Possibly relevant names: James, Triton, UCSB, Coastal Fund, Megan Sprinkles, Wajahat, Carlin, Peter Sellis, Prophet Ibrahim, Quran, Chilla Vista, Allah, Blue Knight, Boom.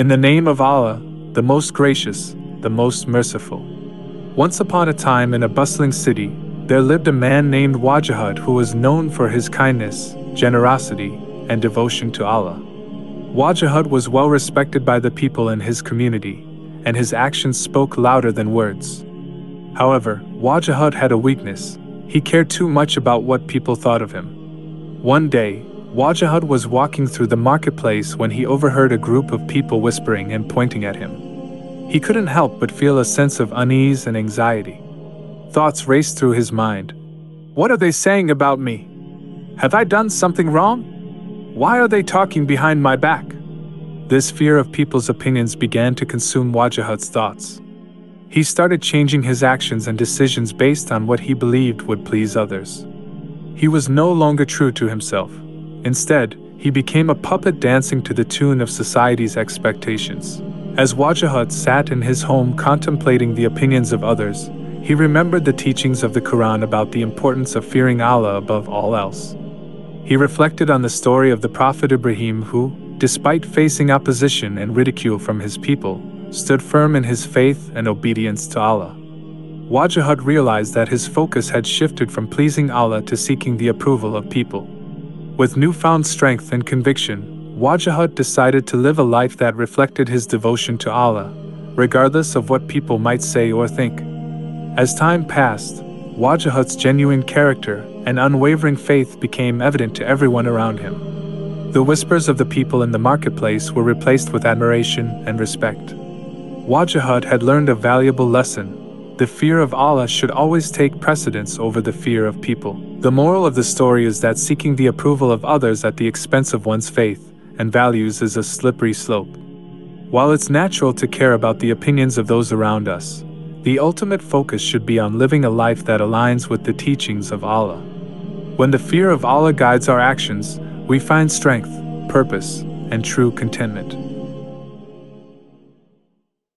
In the name of Allah, the most gracious, the most merciful. Once upon a time in a bustling city, there lived a man named Wajahat who was known for his kindness, generosity, and devotion to Allah. Wajahat was well respected by the people in his community, and his actions spoke louder than words. However, Wajahat had a weakness. He cared too much about what people thought of him. One day, Wajahat was walking through the marketplace when he overheard a group of people whispering and pointing at him. He couldn't help but feel a sense of unease and anxiety. Thoughts raced through his mind. What are they saying about me? Have I done something wrong? Why are they talking behind my back? This fear of people's opinions began to consume Wajahat's thoughts. He started changing his actions and decisions based on what he believed would please others. He was no longer true to himself. Instead, he became a puppet dancing to the tune of society's expectations. As Wajahat sat in his home contemplating the opinions of others, he remembered the teachings of the Quran about the importance of fearing Allah above all else. He reflected on the story of the Prophet Ibrahim who, despite facing opposition and ridicule from his people, stood firm in his faith and obedience to Allah. Wajahat realized that his focus had shifted from pleasing Allah to seeking the approval of people. With newfound strength and conviction, Wajahat decided to live a life that reflected his devotion to Allah, regardless of what people might say or think. As time passed, Wajahat's genuine character and unwavering faith became evident to everyone around him. The whispers of the people in the marketplace were replaced with admiration and respect. Wajahat had learned a valuable lesson. The fear of Allah should always take precedence over the fear of people. The moral of the story is that seeking the approval of others at the expense of one's faith and values is a slippery slope. While it's natural to care about the opinions of those around us, the ultimate focus should be on living a life that aligns with the teachings of Allah. When the fear of Allah guides our actions, we find strength, purpose, and true contentment.